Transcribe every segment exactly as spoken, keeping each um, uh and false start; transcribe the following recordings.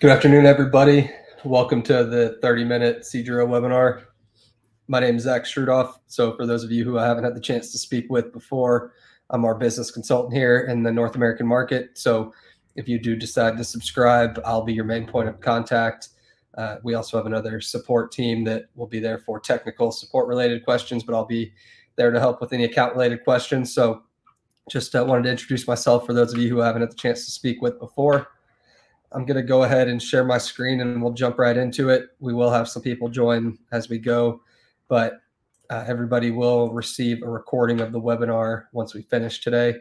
Good afternoon, everybody. Welcome to the thirty minute Cedreo webinar. My name is Zach Shrudoff. So for those of you who I haven't had the chance to speak with before, I'm our business consultant here in the North American market. So if you do decide to subscribe, I'll be your main point of contact. Uh, we also have another support team that will be there for technical support related questions, but I'll be there to help with any account related questions. So just uh, wanted to introduce myself for those of you who I haven't had the chance to speak with before. I'm going to go ahead and share my screen and we'll jump right into it. We will have some people join as we go, but uh, everybody will receive a recording of the webinar once we finish today.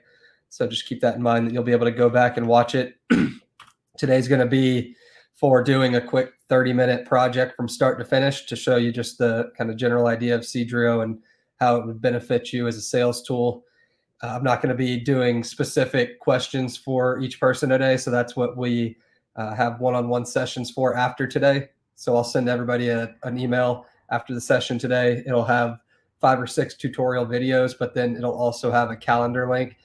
So just keep that in mind that you'll be able to go back and watch it. Today's going to be for doing a quick thirty minute project from start to finish to show you just the kind of general idea of Cedreo and how it would benefit you as a sales tool. Uh, I'm not going to be doing specific questions for each person today, so that's what we Uh, have one-on-one sessions for after today. So I'll send everybody a, an email after the session today. It'll have five or six tutorial videos, but then it'll also have a calendar link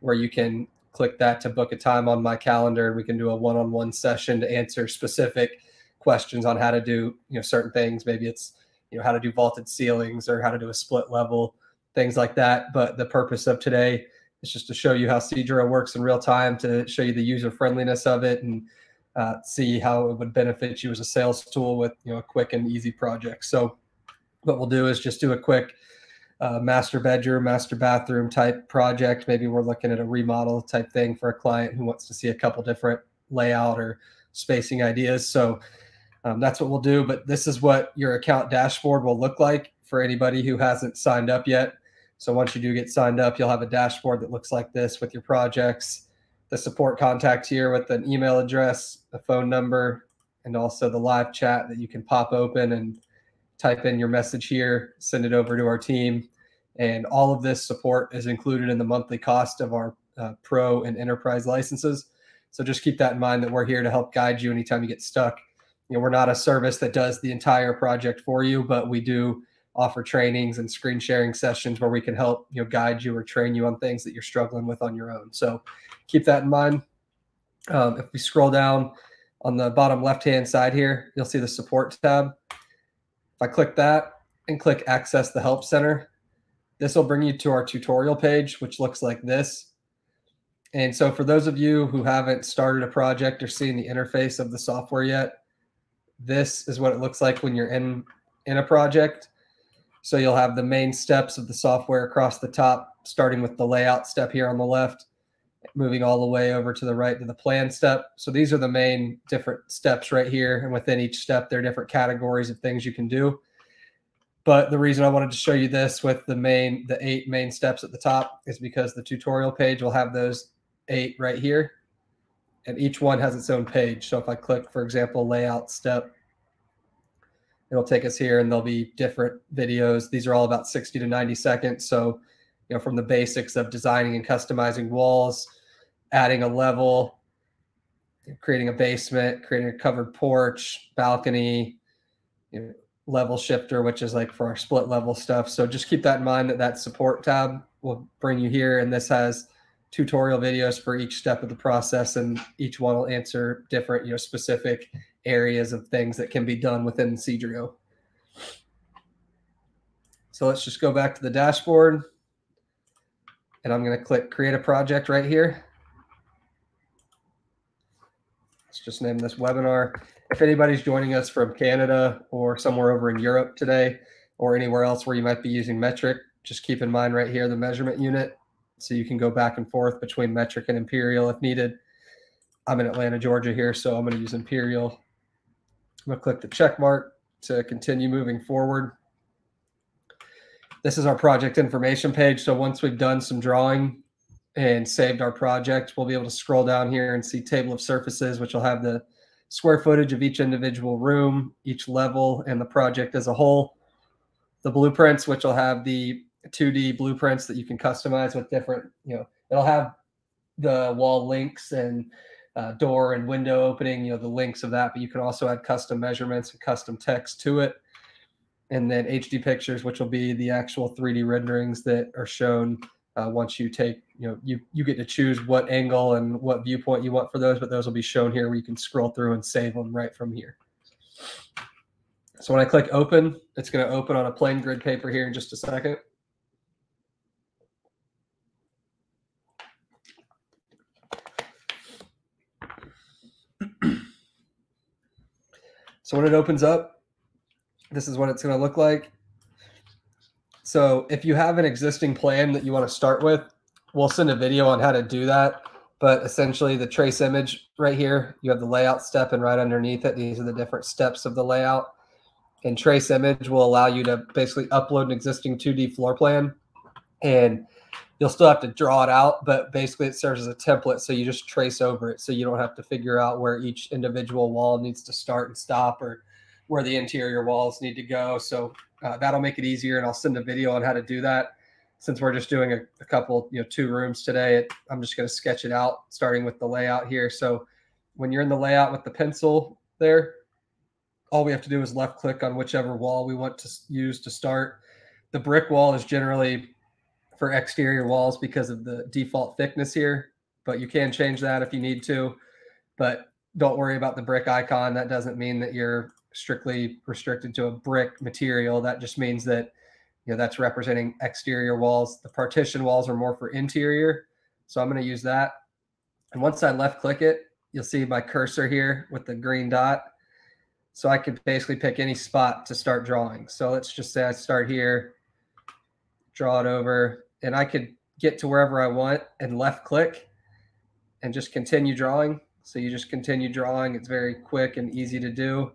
where you can click that to book a time on my calendar. And we can do a one-on-one session to answer specific questions on how to do, you know, certain things. Maybe it's, you know, how to do vaulted ceilings or how to do a split level, things like that. But the purpose of today is just to show you how Cedreo works in real time, to show you the user friendliness of it, and Uh, see how it would benefit you as a sales tool with, you know, a quick and easy project. So what we'll do is just do a quick uh, master bedroom, master bathroom type project. Maybe we're looking at a remodel type thing for a client who wants to see a couple different layout or spacing ideas. So um, that's what we'll do. But this is what your account dashboard will look like for anybody who hasn't signed up yet. So once you do get signed up, you'll have a dashboard that looks like this with your projects, the support contact here with an email address, a phone number, and also the live chat that you can pop open and type in your message here, send it over to our team. And all of this support is included in the monthly cost of our uh, pro and enterprise licenses. So just keep that in mind that we're here to help guide you anytime you get stuck. You know, we're not a service that does the entire project for you, but we do offer trainings and screen sharing sessions where we can help, you know, guide you or train you on things that you're struggling with on your own. So keep that in mind. Um, if we scroll down on the bottom left-hand side here, you'll see the support tab. If I click that and click access the help center, this will bring you to our tutorial page, which looks like this. And so for those of you who haven't started a project or seen the interface of the software yet, this is what it looks like when you're in, in a project. So you'll have the main steps of the software across the top, starting with the layout step here on the left, moving all the way over to the right to the plan step. So these are the main different steps right here. And within each step, there are different categories of things you can do. But the reason I wanted to show you this with the main, the eight main steps at the top is because the tutorial page will have those eight right here. And each one has its own page. So if I click, for example, layout step, it'll take us here and there'll be different videos. These are all about sixty to ninety seconds. So, you know, from the basics of designing and customizing walls, adding a level, creating a basement, creating a covered porch, balcony, you know, level shifter, which is like for our split level stuff. So just keep that in mind that that support tab will bring you here. And this has tutorial videos for each step of the process, and each one will answer different, you know, specific areas of things that can be done within Cedreo. So let's just go back to the dashboard, and I'm going to click create a project right here. Let's just name this webinar. If anybody's joining us from Canada or somewhere over in Europe today, or anywhere else where you might be using metric, just keep in mind right here the measurement unit. So you can go back and forth between metric and imperial if needed. I'm in Atlanta, Georgia here, so I'm going to use imperial. I'm going to click the check mark to continue moving forward. This is our project information page. So once we've done some drawing and saved our project, we'll be able to scroll down here and see table of surfaces, which will have the square footage of each individual room, each level, and the project as a whole. The blueprints, which will have the two D blueprints that you can customize with different, you know, it'll have the wall links and uh, door and window opening, you know, the links of that, but you can also add custom measurements and custom text to it. And then H D pictures, which will be the actual three D renderings that are shown Uh, once you take, you know, you, you get to choose what angle and what viewpoint you want for those, but those will be shown here where you can scroll through and save them right from here. So when I click open, it's going to open on a plain grid paper here in just a second. So when it opens up, this is what it's going to look like. So if you have an existing plan that you want to start with, we'll send a video on how to do that. But essentially the trace image right here, you have the layout step, and right underneath it, these are the different steps of the layout. And trace image will allow you to basically upload an existing two D floor plan. And you'll still have to draw it out, but basically it serves as a template. So you just trace over it. So you don't have to figure out where each individual wall needs to start and stop, or where the interior walls need to go. So Uh, that'll make it easier, and I'll send a video on how to do that. Since we're just doing a, a couple, you know, two rooms today, it, I'm just going to sketch it out, starting with the layout here. So when you're in the layout with the pencil there, all we have to do is left click on whichever wall we want to use to start. The brick wall is generally for exterior walls because of the default thickness here, but you can change that if you need to. But don't worry about the brick icon. That doesn't mean that you're strictly restricted to a brick material. That just means that, you know, that's representing exterior walls. The partition walls are more for interior. So I'm going to use that. And once I left click it, you'll see my cursor here with the green dot. So I could basically pick any spot to start drawing. So let's just say I start here, draw it over, and I could get to wherever I want and left click and just continue drawing. So you just continue drawing. It's very quick and easy to do.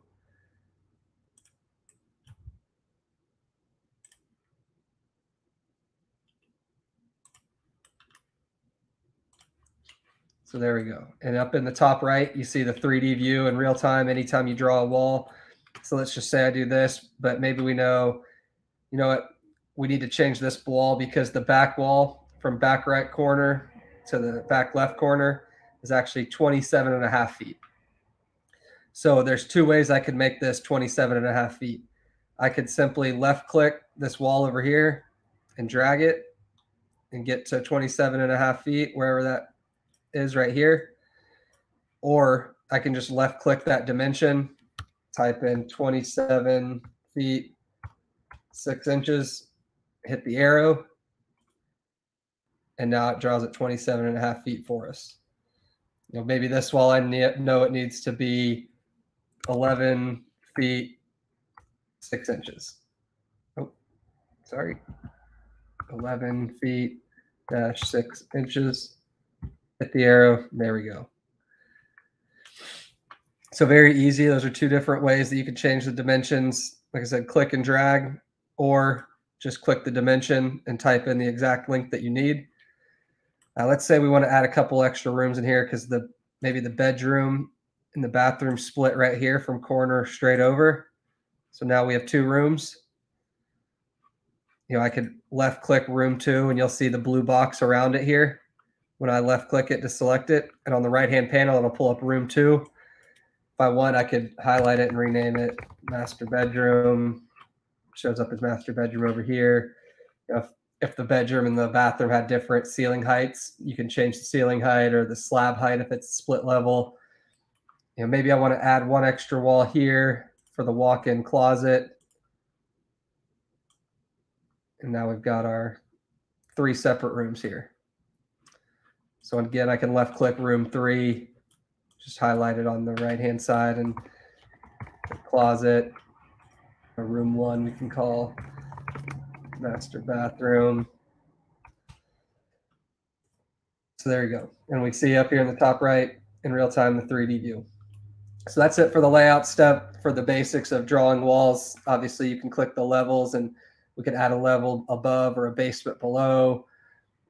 So there we go. And up in the top right, you see the three D view in real time anytime you draw a wall. So let's just say I do this, but maybe we know, you know what, we need to change this wall because the back wall from back right corner to the back left corner is actually twenty-seven and a half feet. So there's two ways I could make this twenty-seven and a half feet. I could simply left click this wall over here and drag it and get to twenty-seven and a half feet, wherever that is right here. Or I can just left click that dimension, type in twenty-seven feet, six inches, hit the arrow, and now it draws at twenty-seven and a half feet for us. You know, maybe this wall, I know it needs to be eleven feet, six inches. Oh, sorry. eleven feet dash six inches. Hit the arrow. There we go. So very easy. Those are two different ways that you can change the dimensions. Like I said, click and drag, or just click the dimension and type in the exact length that you need. Uh, let's say we want to add a couple extra rooms in here because the maybe the bedroom and the bathroom split right here from corner straight over. So now we have two rooms. You know, I could left click room two, and you'll see the blue box around it here. When I left click it to select it, and on the right hand panel, it'll pull up room two. If I want, I could highlight it and rename it master bedroom. Shows up as master bedroom over here. If, if the bedroom and the bathroom had different ceiling heights, you can change the ceiling height or the slab height if it's split level. You know, maybe I want to add one extra wall here for the walk-in closet. And now we've got our three separate rooms here. So again, I can left click room three, just highlight it on the right hand side, and the closet, or room one we can call master bathroom. So there you go. And we see up here in the top right in real time the three D view. So that's it for the layout step, for the basics of drawing walls. Obviously, you can click the levels, and we could add a level above or a basement below.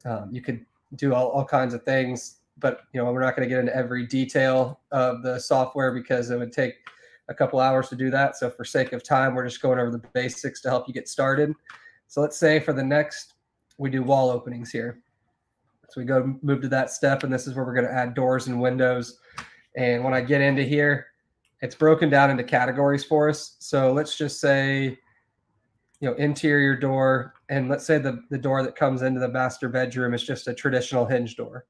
Um, you could do all, all kinds of things, but you know, we're not going to get into every detail of the software because it would take a couple hours to do that. So for sake of time, we're just going over the basics to help you get started. So let's say for the next, we do wall openings here. So we go move to that step, and this is where we're going to add doors and windows. And when I get into here, it's broken down into categories for us. So let's just say you know, interior door, and let's say the, the door that comes into the master bedroom is just a traditional hinge door.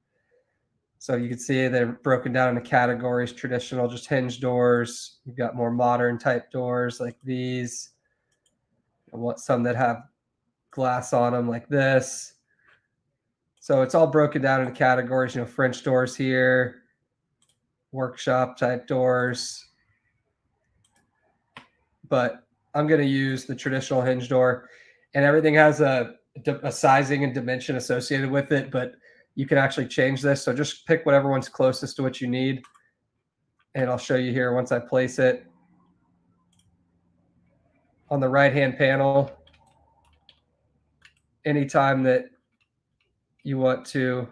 So you can see they're broken down into categories: traditional, just hinge doors. You've got more modern type doors like these. I want some that have glass on them like this. So it's all broken down into categories, you know, French doors here, workshop type doors. But I'm going to use the traditional hinge door, and everything has a, a sizing and dimension associated with it, but you can actually change this. So just pick whatever one's closest to what you need. And I'll show you here once I place it. On the right-hand panel, anytime that you want to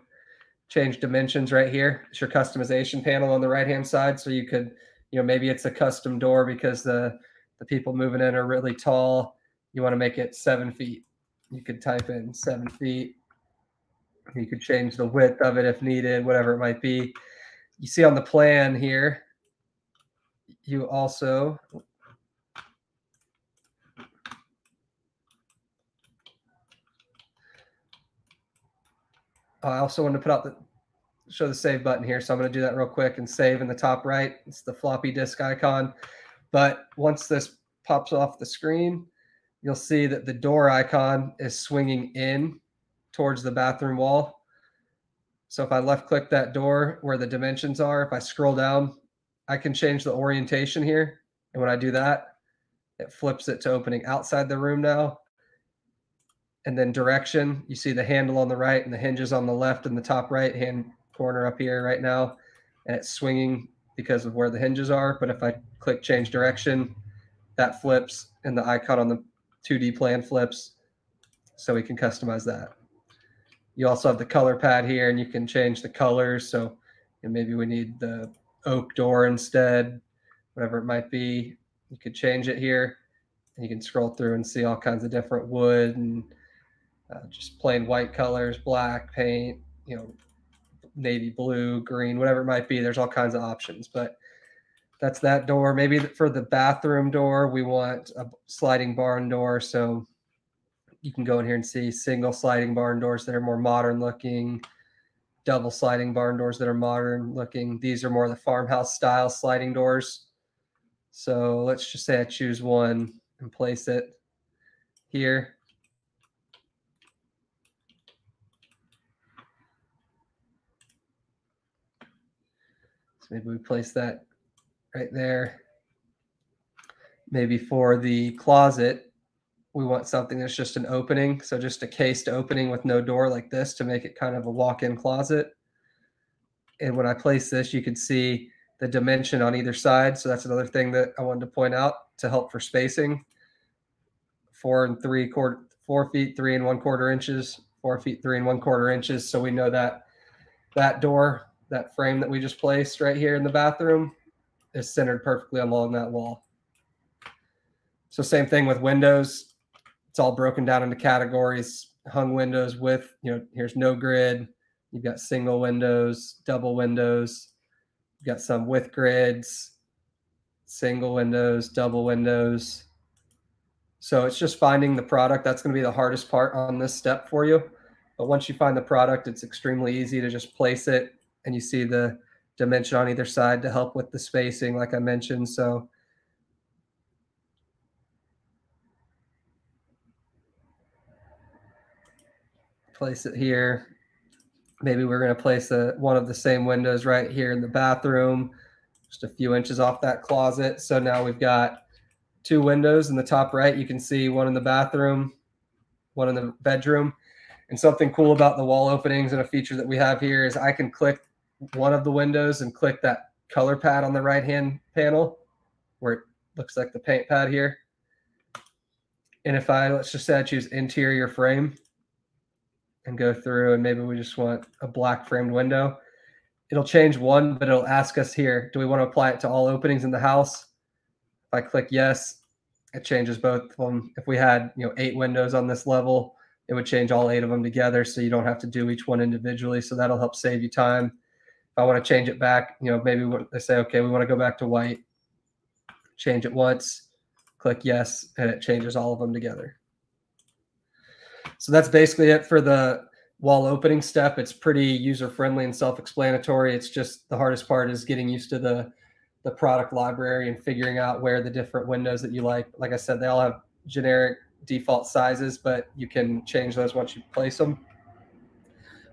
change dimensions right here, it's your customization panel on the right-hand side. So you could, you know, maybe it's a custom door because the, the people moving in are really tall. You want to make it seven feet. You could type in seven feet. You could change the width of it if needed, whatever it might be. You see on the plan here, you also... I also wanted to put out the show the save button here. So I'm going to do that real quick and save in the top right. It's the floppy disk icon. But once this pops off the screen, you'll see that the door icon is swinging in towards the bathroom wall. So if I left click that door where the dimensions are, if I scroll down, I can change the orientation here. And when I do that, it flips it to opening outside the room now. And then direction, you see the handle on the right and the hinges on the left and the top right hand corner up here right now. And it's swinging because of where the hinges are. But if I click change direction, that flips and the icon on the two D plan flips. So we can customize that. You also have the color pad here, and you can change the colors. So and maybe we need the oak door instead, whatever it might be. You could change it here, and you can scroll through and see all kinds of different wood and Uh, just plain white colors, black paint, you know, navy blue, green, whatever it might be. There's all kinds of options, but that's that door. Maybe for the bathroom door, we want a sliding barn door. So you can go in here and see single sliding barn doors that are more modern looking, double sliding barn doors that are modern looking. These are more the farmhouse style sliding doors. So let's just say I choose one and place it here. Maybe we place that right there. Maybe for the closet, we want something that's just an opening. So just a cased opening with no door like this to make it kind of a walk-in closet. And when I place this, you can see the dimension on either side. So that's another thing that I wanted to point out to help for spacing. Four and three quarter, four feet, three and one quarter inches, four feet, three and one quarter inches. So we know that that door, that frame that we just placed right here in the bathroom, is centered perfectly along that wall. So same thing with windows. It's all broken down into categories, hung windows with, you know, here's no grid. You've got single windows, double windows. You've got some with grids, single windows, double windows. So it's just finding the product. That's going to be the hardest part on this step for you. But once you find the product, it's extremely easy to just place it. And you see the dimension on either side to help with the spacing, like I mentioned. So place it here. Maybe we're going to place a, one of the same windows right here in the bathroom, just a few inches off that closet. So now we've got two windows in the top right. You can see one in the bathroom, one in the bedroom. And something cool about the wall openings and a feature that we have here is I can click one of the windows and click that color pad on the right-hand panel where it looks like the paint pad here. And if I, let's just say I choose interior frame and go through, and maybe we just want a black framed window. It'll change one, but it'll ask us here, do we want to apply it to all openings in the house? If I click yes, it changes both of them. If we had, you know, eight windows on this level, it would change all eight of them together, so you don't have to do each one individually. So that'll help save you time. If I want to change it back, you know, maybe they say, okay, we want to go back to white. Change it once, click yes, and it changes all of them together. So that's basically it for the wall opening step. It's pretty user-friendly and self-explanatory. It's just the hardest part is getting used to the, the product library and figuring out where the different windows that you like. Like I said, they all have generic default sizes, but you can change those once you place them.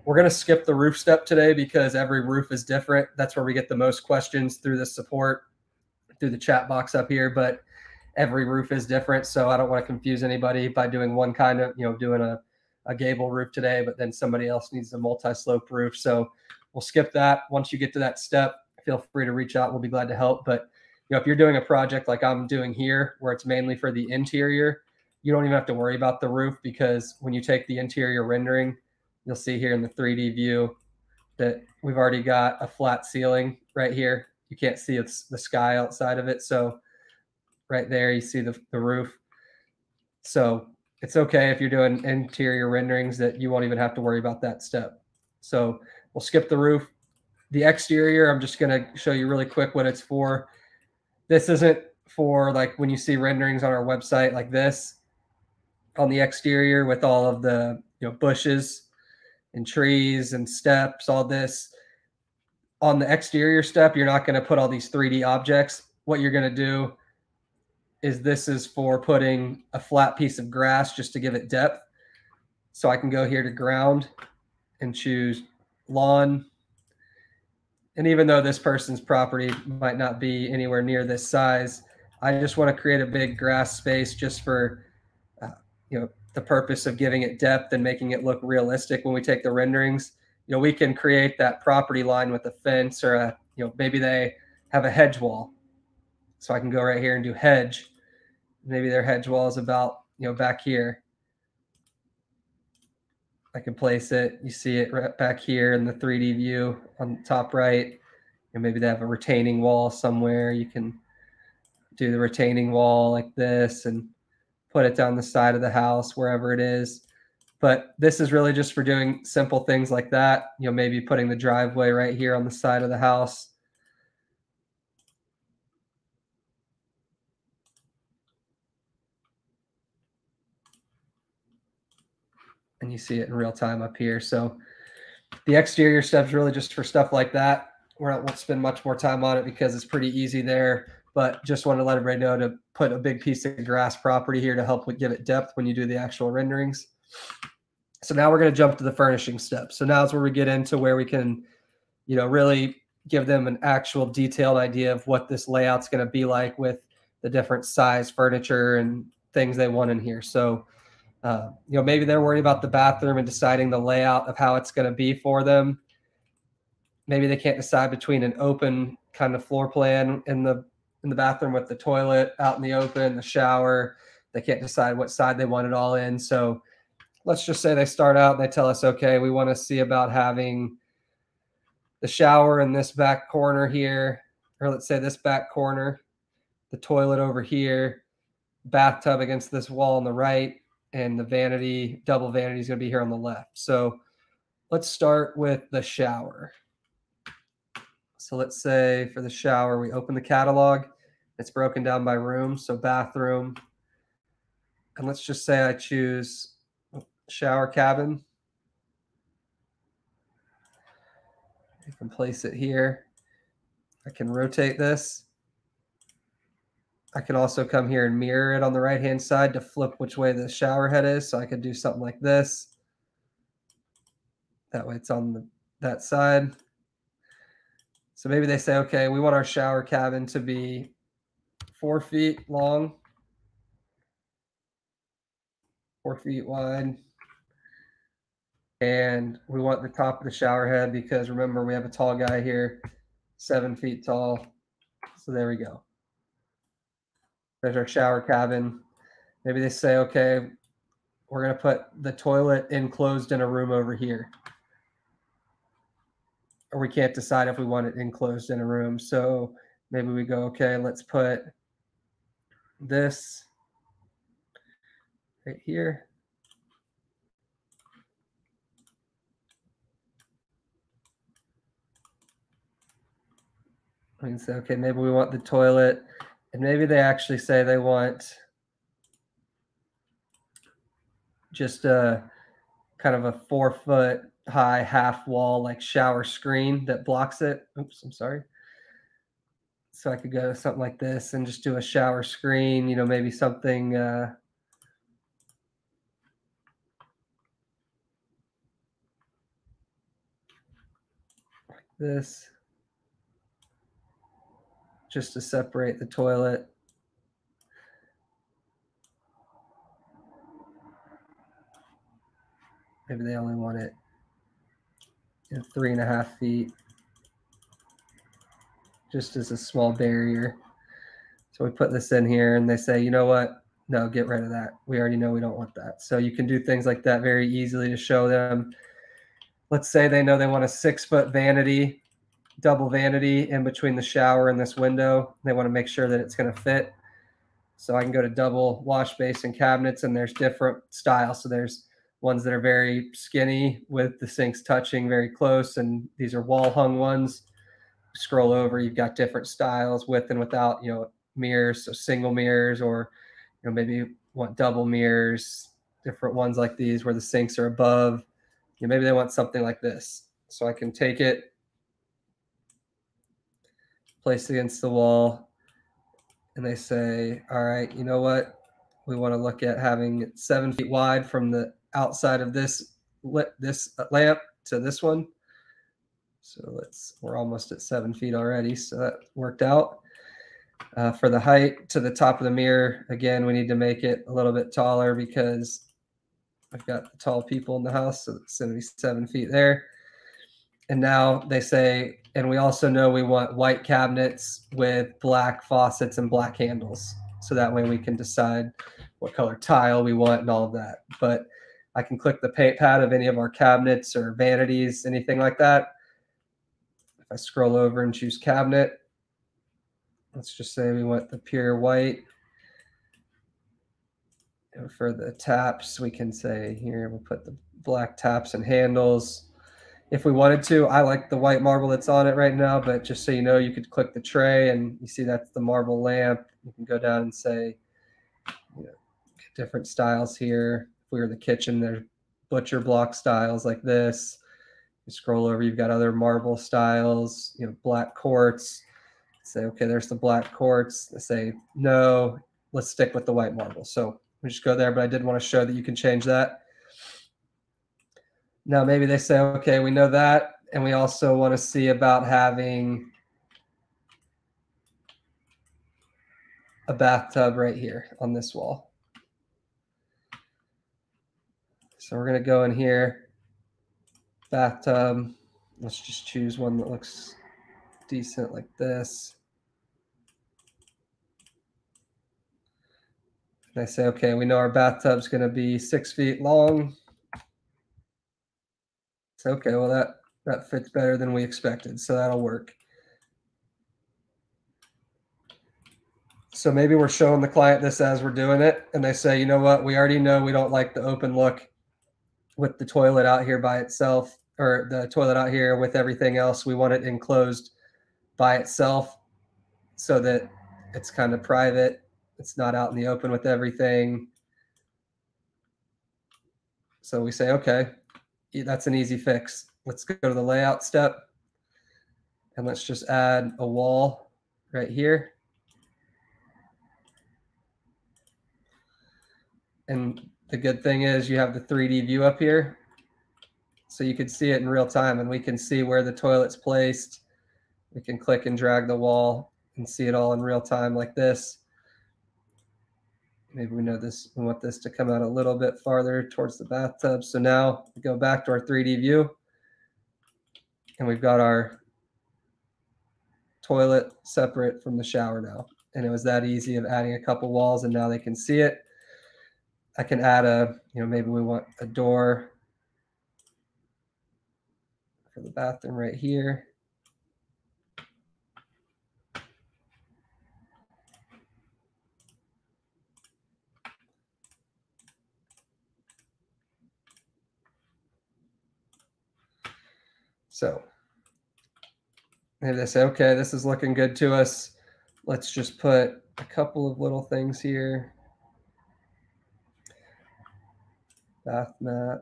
We're going to skip the roof step today because every roof is different. That's where we get the most questions through the support, through the chat box up here, but every roof is different. So I don't want to confuse anybody by doing one kind of, you know, doing a, a gable roof today, but then somebody else needs a multi-slope roof. So we'll skip that. Once you get to that step, feel free to reach out. We'll be glad to help. But you know, if you're doing a project like I'm doing here, where it's mainly for the interior, you don't even have to worry about the roof, because when you take the interior rendering, you'll see here in the three D view that we've already got a flat ceiling right here. You can't see it's the sky outside of it. So right there, you see the, the roof. So it's okay if you're doing interior renderings that you won't even have to worry about that step. So we'll skip the roof. The exterior, I'm just going to show you really quick what it's for. This isn't for like when you see renderings on our website like this on the exterior with all of the, you know, bushes and trees and steps, all this. On the exterior step, you're not going to put all these three D objects. What you're going to do is this is for putting a flat piece of grass just to give it depth. So I can go here to ground and choose lawn. And even though this person's property might not be anywhere near this size, I just want to create a big grass space just for, uh, you know, the purpose of giving it depth and making it look realistic when we take the renderings. You know, we can create that property line with a fence or a, you know, maybe they have a hedge wall. So I can go right here and do hedge. Maybe their hedge wall is about, you know, back here. I can place it. You see it right back here in the three D view on the top right. And maybe they have a retaining wall somewhere. You can do the retaining wall like this and put it down the side of the house, wherever it is. But this is really just for doing simple things like that. You know, maybe putting the driveway right here on the side of the house. And you see it in real time up here. So the exterior stuff is really just for stuff like that. We're not going to spend much more time on it because it's pretty easy there. But just want to let everybody know to put a big piece of grass property here to help give it depth when you do the actual renderings. So now we're going to jump to the furnishing step. So now is where we get into where we can, you know, really give them an actual detailed idea of what this layout's going to be like with the different size furniture and things they want in here. So, uh, you know, maybe they're worried about the bathroom and deciding the layout of how it's going to be for them. Maybe they can't decide between an open kind of floor plan in the in the bathroom with the toilet out in the open, the shower. They can't decide what side they want it all in. So let's just say they start out and they tell us, okay, we want to see about having the shower in this back corner here, or let's say this back corner, the toilet over here, bathtub against this wall on the right, and the vanity, double vanity is going to be here on the left. So let's start with the shower. So let's say for the shower, we open the catalog. It's broken down by room, so bathroom. And let's just say I choose shower cabin. I can place it here. I can rotate this. I can also come here and mirror it on the right-hand side to flip which way the shower head is. So I could do something like this. That way it's on the, that side. So maybe they say, okay, we want our shower cabin to be four feet long, four feet wide. And we want the top of the shower head because remember we have a tall guy here, seven feet tall. So there we go. There's our shower cabin. Maybe they say, okay, we're going to put the toilet enclosed in a room over here. Or we can't decide if we want it enclosed in a room. So maybe we go, okay, let's put this right here. We can say, okay, maybe we want the toilet. And maybe they actually say they want just a kind of a four foot high half wall, like shower screen that blocks it. Oops, I'm sorry. So I could go something like this and just do a shower screen, you know, maybe something, uh, like this, just to separate the toilet. Maybe they only want it, you know, three and a half feet, just as a small barrier. So we put this in here and they say, you know what? No, get rid of that. We already know we don't want that. So you can do things like that very easily to show them. Let's say they know they want a six foot vanity, double vanity in between the shower and this window. They want to make sure that it's going to fit. So I can go to double wash basin cabinets, and there's different styles. So there's ones that are very skinny with the sinks touching very close, and these are wall hung ones. Scroll over, you've got different styles with and without, you know, mirrors, so single mirrors, or, you know, maybe you want double mirrors, different ones like these where the sinks are above. You know, maybe they want something like this. So I can take it, place it against the wall, and they say, all right, you know what? We want to look at having it seven feet wide from the outside of this lit this lamp to this one. So let's, we're almost at seven feet already. So that worked out. Uh, for the height to the top of the mirror, again, we need to make it a little bit taller because I've got tall people in the house. So it's going to be seven feet there. And now they say, and we also know we want white cabinets with black faucets and black handles. So that way we can decide what color tile we want and all of that. But I can click the paint pad of any of our cabinets or vanities, anything like that. I scroll over and choose cabinet. Let's just say we want the pure white. And for the taps, we can say here, we'll put the black taps and handles. If we wanted to, I like the white marble that's on it right now, but just so you know, you could click the tray and you see that's the marble lamp. You can go down and say, you know, different styles here. If we were in the kitchen, there's butcher block styles like this. You scroll over, you've got other marble styles, you know, black quartz. Say, okay, there's the black quartz. They say, no, let's stick with the white marble. So we just go there, but I did want to show that you can change that. Now maybe they say, okay, we know that, and we also want to see about having a bathtub right here on this wall. So we're going to go in here. Bathtub. Let's just choose one that looks decent like this. And I say, okay, we know our bathtub's going to be six feet long. So, okay, well, that, that fits better than we expected. So that'll work. So maybe we're showing the client this as we're doing it. And they say, you know what? We already know we don't like the open look with the toilet out here by itself, or the toilet out here with everything else. We want it enclosed by itself so that it's kind of private. It's not out in the open with everything. So we say, okay, that's an easy fix. Let's go to the layout step and let's just add a wall right here. And the good thing is you have the three D view up here. So you can see it in real time, and we can see where the toilet's placed. We can click and drag the wall and see it all in real time like this. Maybe we know this, we want this to come out a little bit farther towards the bathtub. So now we go back to our three D view, and we've got our toilet separate from the shower now. And it was that easy of adding a couple walls, and now they can see it. I can add a, you know, maybe we want a door for the bathroom right here. So maybe they say, okay, this is looking good to us. Let's just put a couple of little things here. Bath mat.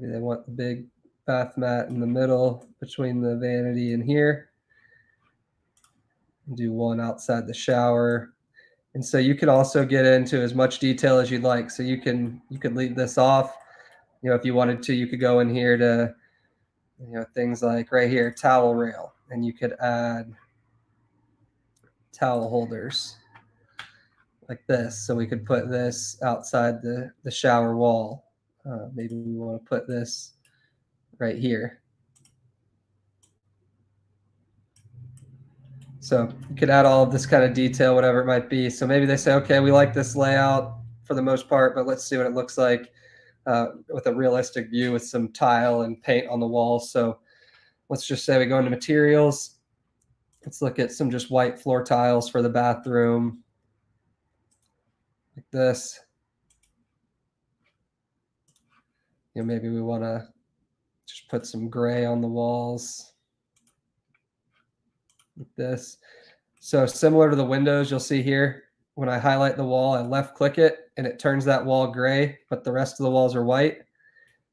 Maybe they want the big bath mat in the middle between the vanity and here. Do one outside the shower. And so you can also get into as much detail as you'd like. So you can you could leave this off. You know, if you wanted to, you could go in here to, you know, things like right here, towel rail, and you could add towel holders like this. So we could put this outside the, the shower wall. Uh, maybe we want to put this right here. So you could add all of this kind of detail, whatever it might be. So maybe they say, okay, we like this layout for the most part, but let's see what it looks like uh, with a realistic view with some tile and paint on the walls. So let's just say we go into materials. Let's look at some just white floor tiles for the bathroom like this. You know, maybe we want to just put some gray on the walls. Like this. So similar to the windows, you'll see here, when I highlight the wall, I left click it and it turns that wall gray, but the rest of the walls are white.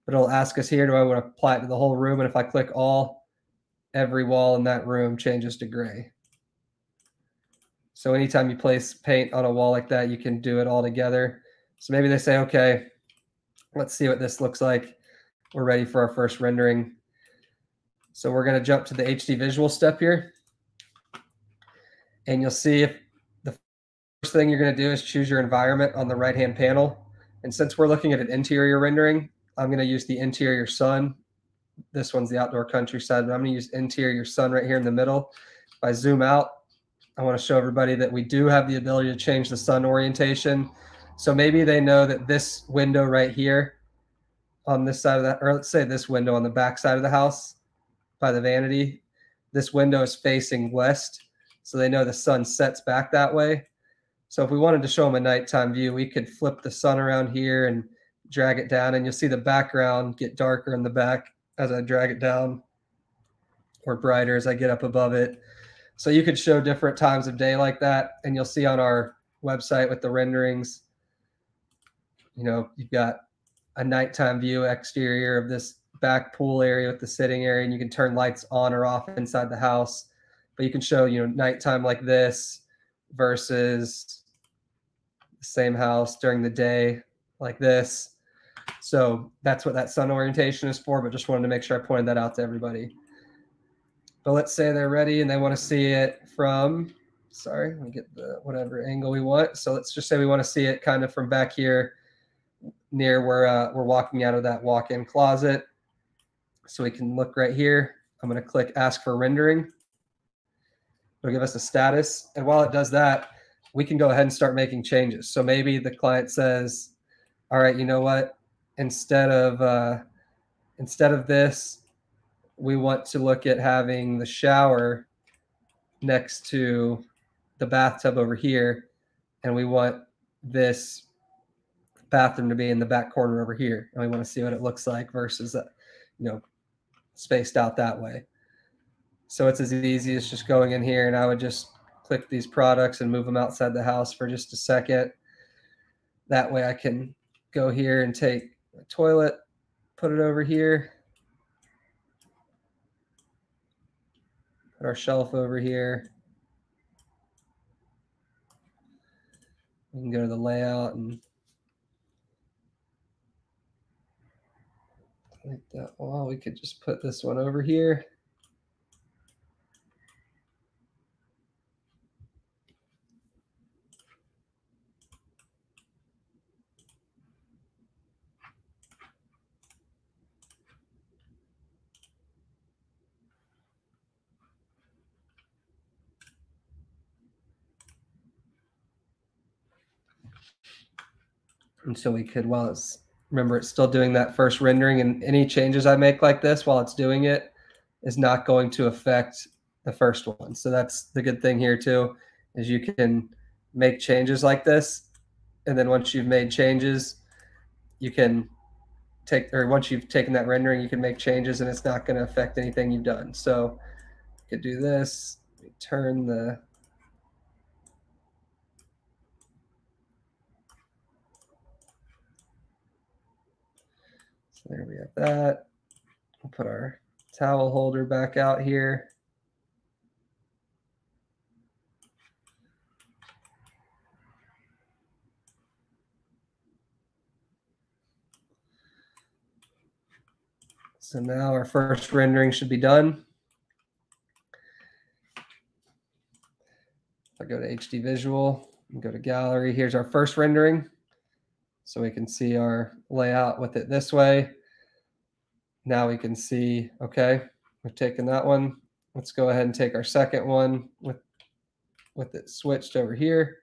But it'll ask us here, do I want to apply it to the whole room? And if I click all, every wall in that room changes to gray. So anytime you place paint on a wall like that, you can do it all together. So maybe they say, okay, let's see what this looks like. We're ready for our first rendering. So we're going to jump to the H D visual step here. And you'll see if the first thing you're going to do is choose your environment on the right-hand panel. And since we're looking at an interior rendering, I'm going to use the interior sun. This one's the outdoor countryside, but I'm going to use interior sun right here in the middle. If I zoom out, I want to show everybody that we do have the ability to change the sun orientation. So maybe they know that this window right here on this side of that, or let's say this window on the back side of the house by the vanity, this window is facing west. So they know the sun sets back that way. So if we wanted to show them a nighttime view, we could flip the sun around here and drag it down. And you'll see the background get darker in the back as I drag it down, or brighter as I get up above it. So you could show different times of day like that. And you'll see on our website with the renderings, you know, you've got a nighttime view exterior of this back pool area with the sitting area, and you can turn lights on or off inside the house. But you can show, you know, nighttime like this versus the same house during the day like this. So that's what that sun orientation is for, but just wanted to make sure I pointed that out to everybody. But let's say they're ready and they want to see it from, sorry, let me get the whatever angle we want. So let's just say we want to see it kind of from back here near where uh, we're walking out of that walk-in closet. So we can look right here. I'm going to click ask for rendering. It'll give us a status. And while it does that, we can go ahead and start making changes. So maybe the client says, all right, you know what? Instead of, uh, instead of this, we want to look at having the shower next to the bathtub over here. And we want this bathroom to be in the back corner over here. And we want to see what it looks like versus, uh, you know, spaced out that way. So it's as easy as just going in here, and I would just click these products and move them outside the house for just a second. That way I can go here and take a toilet, put it over here, put our shelf over here. We can go to the layout and like that wall. We could just put this one over here. And so we could, while it's, remember, it's still doing that first rendering, and any changes I make like this while it's doing it is not going to affect the first one. So that's the good thing here too, is you can make changes like this. And then once you've made changes, you can take, or once you've taken that rendering, you can make changes and it's not going to affect anything you've done. So you could do this, turn the So there we have that. We'll put our towel holder back out here. So now our first rendering should be done. If I go to H D Visual and go to Gallery, here's our first rendering. So we can see our layout with it this way. Now we can see, okay, we've taken that one. Let's go ahead and take our second one with, with it switched over here.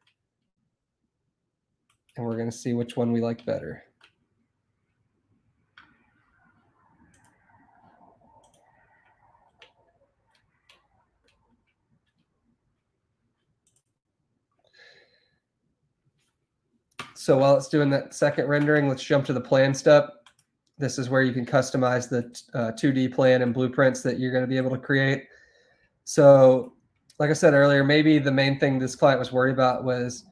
And we're going to see which one we like better. So while it's doing that second rendering, let's jump to the plan step. This is where you can customize the uh, two D plan and blueprints that you're going to be able to create. So like I said earlier, maybe the main thing this client was worried about was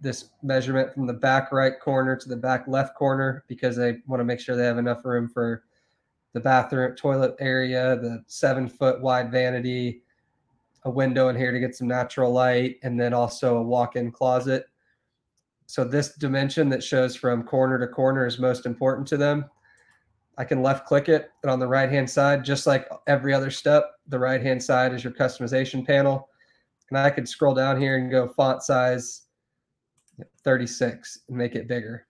this measurement from the back right corner to the back left corner, because they want to make sure they have enough room for the bathroom, toilet area, the seven foot wide vanity, a window in here to get some natural light, and then also a walk-in closet. So this dimension that shows from corner to corner is most important to them. I can left click it, and on the right hand side, just like every other step, the right hand side is your customization panel. And I could scroll down here and go font size thirty-six and make it bigger.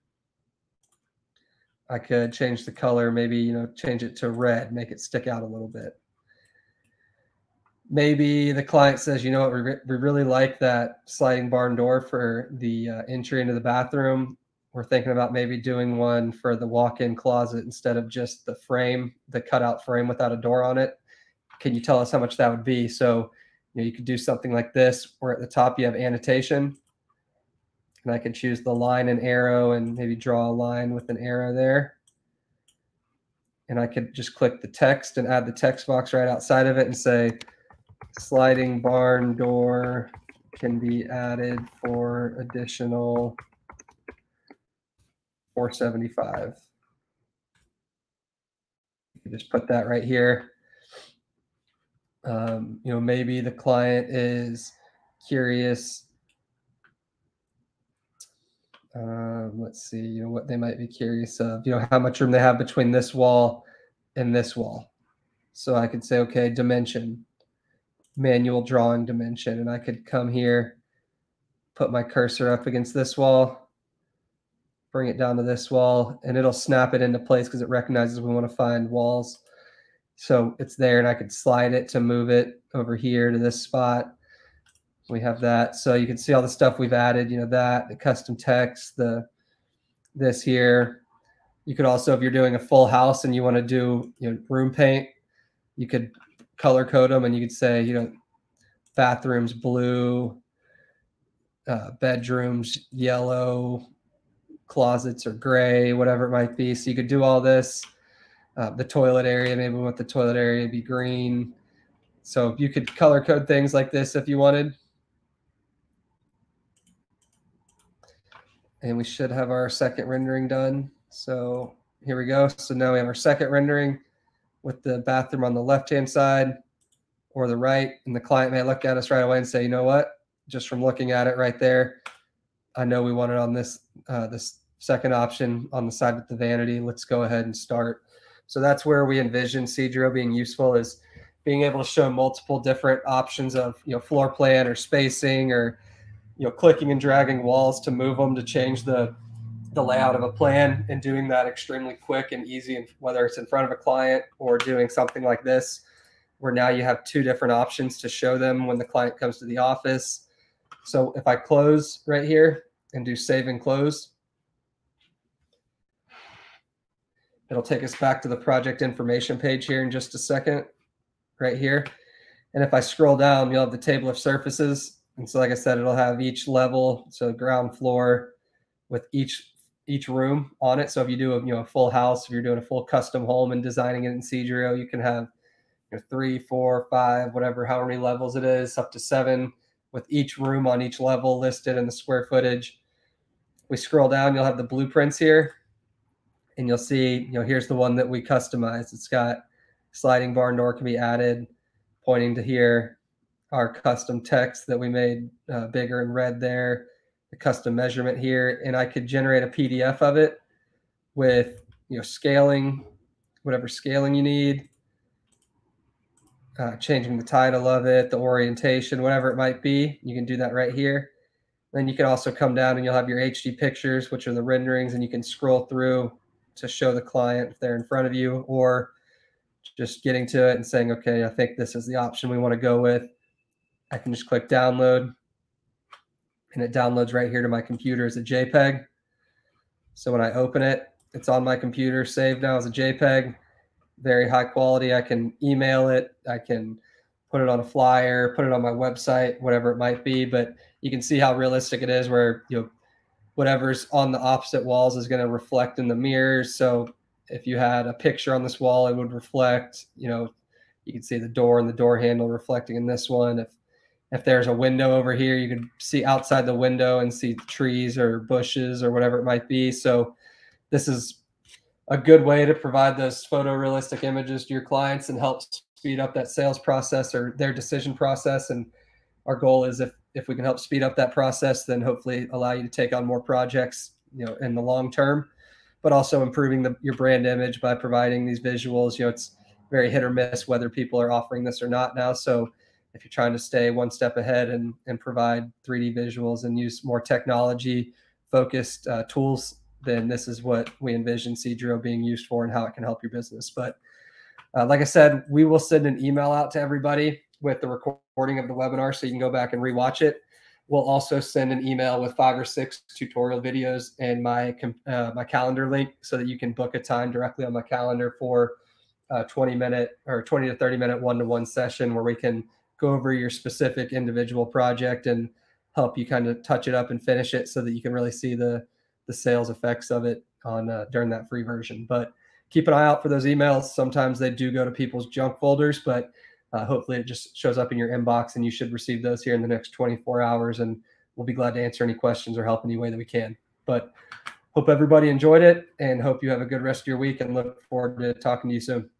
I could change the color, maybe, you know, change it to red, make it stick out a little bit. Maybe the client says, you know what, we, re we really like that sliding barn door for the uh, entry into the bathroom. We're thinking about maybe doing one for the walk-in closet instead of just the frame, the cutout frame without a door on it. Can you tell us how much that would be? So you know, you could do something like this, where at the top you have annotation. And I can choose the line and arrow and maybe draw a line with an arrow there. And I could just click the text and add the text box right outside of it and say, sliding barn door can be added for additional four seventy-five. You can just put that right here. Um, you know, maybe the client is curious. Um, let's see, you know, what they might be curious of, you know, how much room they have between this wall and this wall. So I could say, okay, dimension. Manual drawing dimension, and I could come here, put my cursor up against this wall, bring it down to this wall, and it'll snap it into place because it recognizes we want to find walls. So it's there, and I could slide it to move it over here to this spot. We have that. So you can see all the stuff we've added, you know, that, the custom text, the this here. You could also, if you're doing a full house and you want to do, you know, room paint, you could color code them, and you could say, you know, bathrooms blue, uh, bedrooms yellow, closets are gray, whatever it might be. So you could do all this. Uh, the toilet area, maybe we want the toilet area to be green. So you could color code things like this if you wanted. And we should have our second rendering done. So here we go. So now we have our second rendering with the bathroom on the left-hand side or the right, and the client may look at us right away and say, you know what, just from looking at it right there, I know we want it on this, uh, this second option on the side with the vanity. Let's go ahead and start. So that's where we envision Cedreo being useful, is being able to show multiple different options of, you know, floor plan or spacing, or, you know, clicking and dragging walls to move them to change the, the layout of a plan, and doing that extremely quick and easy, and whether it's in front of a client or doing something like this, where now you have two different options to show them when the client comes to the office. So if I close right here and do save and close, it'll take us back to the project information page here in just a second, right here. And if I scroll down, you'll have the table of surfaces. And so like I said, it'll have each level, so ground floor, with each each room on it. So if you do a, you know, a full house, if you're doing a full custom home and designing it in Cedreo, you can have, you know, three, four, five, whatever, however many levels it is, up to seven, with each room on each level listed in the square footage. We scroll down, you'll have the blueprints here. and you'll see, you know, here's the one that we customized. It's got sliding barn door can be added, pointing to here, our custom text that we made uh, bigger in red there, the custom measurement here, and I could generate a P D F of it with, you know, scaling, whatever scaling you need, uh, changing the title of it, the orientation, whatever it might be. You can do that right here. Then you can also come down and you'll have your H D pictures, which are the renderings, and you can scroll through to show the client if they're in front of you, or just getting to it and saying, okay, I think this is the option we want to go with. I can just click download, and it downloads right here to my computer as a JPEG. So when I open it, it's on my computer, saved now as a JPEG, very high quality. I can email it. I can put it on a flyer, put it on my website, whatever it might be. But you can see how realistic it is, where, you know, whatever's on the opposite walls is going to reflect in the mirrors. So if you had a picture on this wall, it would reflect, you know, you can see the door and the door handle reflecting in this one. If if there's a window over here, you can see outside the window and see trees or bushes or whatever it might be. So this is a good way to provide those photorealistic images to your clients and help speed up that sales process or their decision process. And our goal is, if if we can help speed up that process, then hopefully allow you to take on more projects, you know, in the long term, but also improving the, your brand image by providing these visuals. You know, it's very hit or miss whether people are offering this or not now. So if you're trying to stay one step ahead and, and provide three D visuals and use more technology focused uh, tools, then this is what we envision Cedreo being used for and how it can help your business. But uh, like I said, we will send an email out to everybody with the recording of the webinar, so you can go back and rewatch it. We'll also send an email with five or six tutorial videos and my uh, my calendar link, so that you can book a time directly on my calendar for a twenty minute or twenty to thirty minute one-to-one session where we can go over your specific individual project and help you kind of touch it up and finish it, so that you can really see the the sales effects of it on uh, during that free version. But keep an eye out for those emails. Sometimes they do go to people's junk folders, but Uh, hopefully it just shows up in your inbox, and you should receive those here in the next twenty-four hours, and we'll be glad to answer any questions or help any way that we can. But hope everybody enjoyed it, and hope you have a good rest of your week, and look forward to talking to you soon.